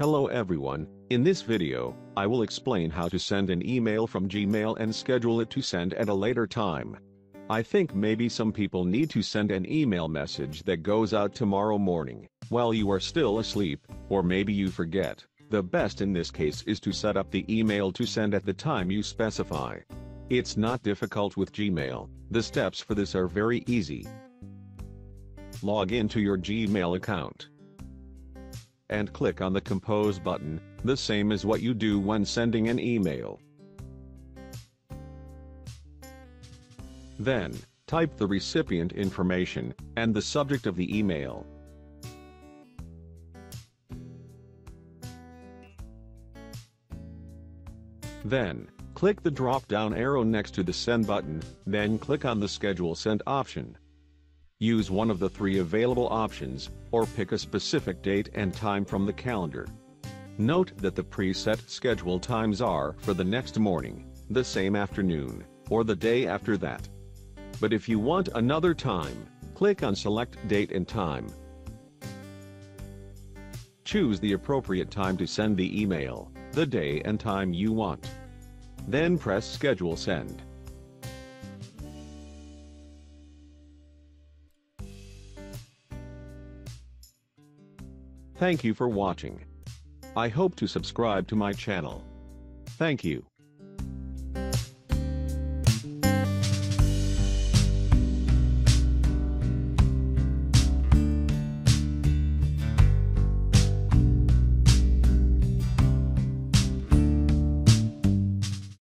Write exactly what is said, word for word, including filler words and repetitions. Hello everyone, in this video, I will explain how to send an email from Gmail and schedule it to send at a later time. I think maybe some people need to send an email message that goes out tomorrow morning, while you are still asleep, or maybe you forget. The best in this case is to set up the email to send at the time you specify. It's not difficult with Gmail, the steps for this are very easy. Log into your Gmail account and click on the Compose button, the same as what you do when sending an email. Then, type the recipient information and the subject of the email. Then, click the drop-down arrow next to the Send button, then click on the Schedule Send option. Use one of the three available options, or pick a specific date and time from the calendar. Note that the preset schedule times are for the next morning, the same afternoon, or the day after that. But if you want another time, click on Select Date and Time. Choose the appropriate time to send the email, the day and time you want. Then press Schedule Send. Thank you for watching. I hope to subscribe to my channel. Thank you.